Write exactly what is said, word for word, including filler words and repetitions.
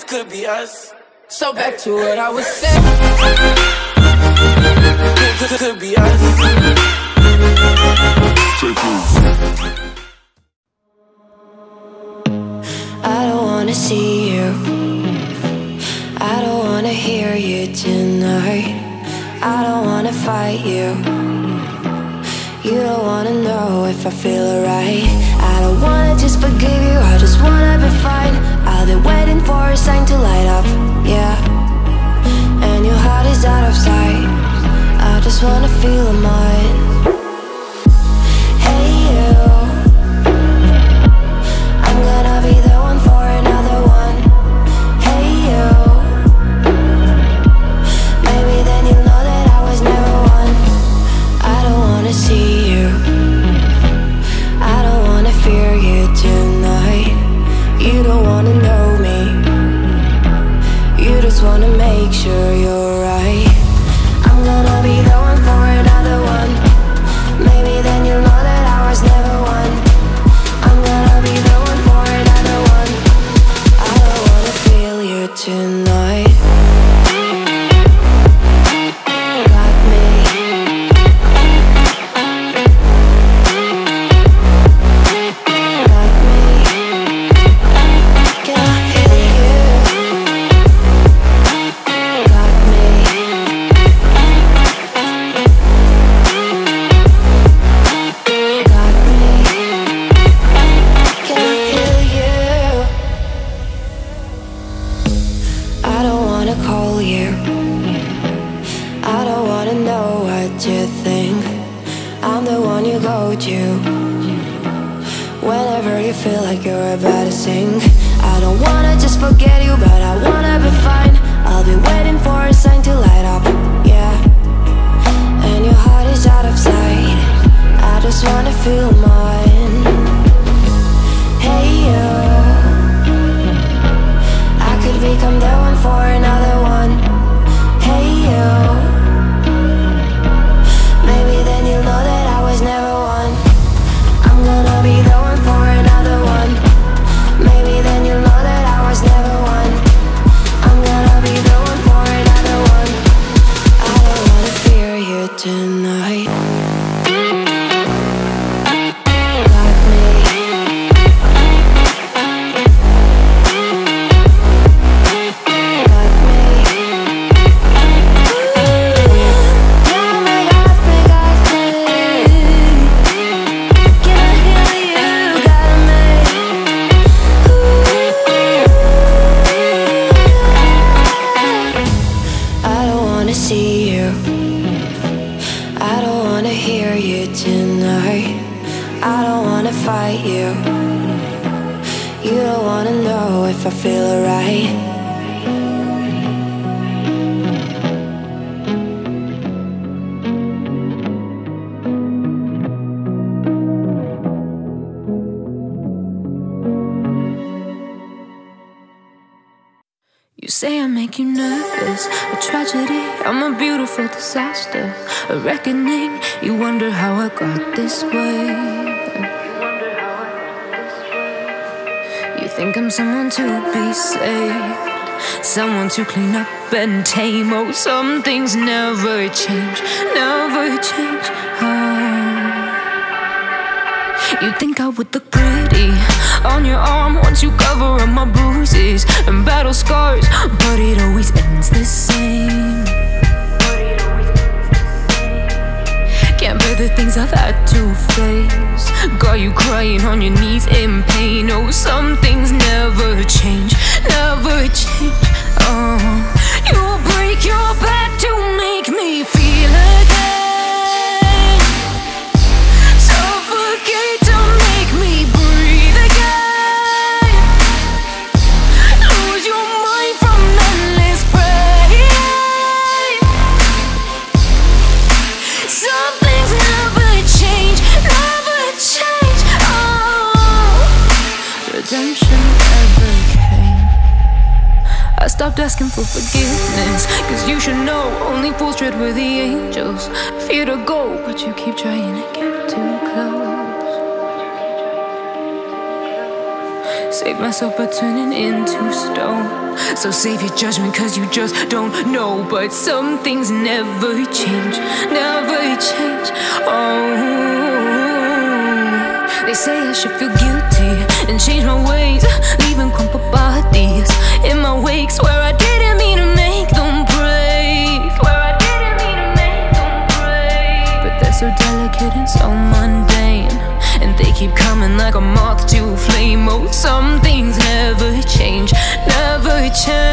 this could be us. So back to what I was saying. This could be us. I don't wanna see you, I don't wanna hear you tonight, I don't wanna fight you, you don't wanna know if I feel alright. I don't wanna just forgive you, I just wanna be fine. I've been waiting for a sign to light up, yeah, and your heart is out of sight. I just wanna feel mine. Hey you, wanna make sure you're right. I'm gonna be the one for another one. Maybe then you'll know that I was never one. I'm gonna be the one for another one. I don't wanna feel you tonight. Got me, got me, can I hear you? Whenever you feel like you're about to sink, I don't wanna just forget you, but I wanna be fine. I'll be waiting for a sign to light up, yeah, and your heart is out of sight. I just wanna feel mine. Hey you, I could become the one for another one. Hey you, maybe then you'll know that I was never one. I'm gonna be the one for another one. Maybe then you'll know that I was never one. I'm gonna be the one for another one. I don't wanna fear you tonight. Say I make you nervous, a tragedy, I'm a beautiful disaster, a reckoning, you wonder how I got this way. You think I'm someone to be saved, someone to clean up and tame. Oh, some things never change, never change. Oh. You think I would look pretty on your arm once you cover up my bruises and battle scars, but it always ends the same. Can't bear the things I've had to face, got you crying on your knees in pain. Oh, some things never change, never change. Oh, you break your back to make me feel again, suffocate to make me breathe. Stopped asking for forgiveness, cause you should know only fools tread with the angels. Fear to go, but you keep trying to get too close. Save myself by turning into stone, So save your judgment, cause you just don't know. But some things never change, never change. Oh, they say I should feel guilty and change my ways, leaving crumpled bodies in my wakes where I didn't mean to make them break, where I didn't mean to make them break. But they're so delicate and so mundane, and they keep coming like a moth to a flame. Oh, some things never change, never change.